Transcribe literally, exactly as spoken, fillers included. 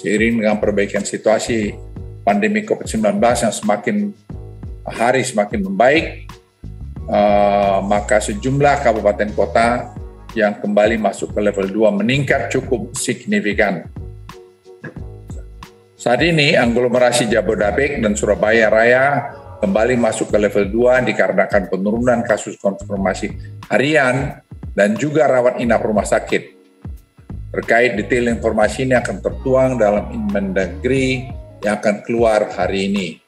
Seiring dengan perbaikan situasi pandemi COVID sembilan belas yang semakin hari semakin membaik, uh, maka sejumlah kabupaten kota yang kembali masuk ke level dua meningkat cukup signifikan. Saat ini, aglomerasi Jabodetabek dan Surabaya Raya kembali masuk ke level dua dikarenakan penurunan kasus konfirmasi harian dan juga rawat inap rumah sakit. Terkait detail informasi ini akan tertuang dalam Inmendagri yang akan keluar hari ini.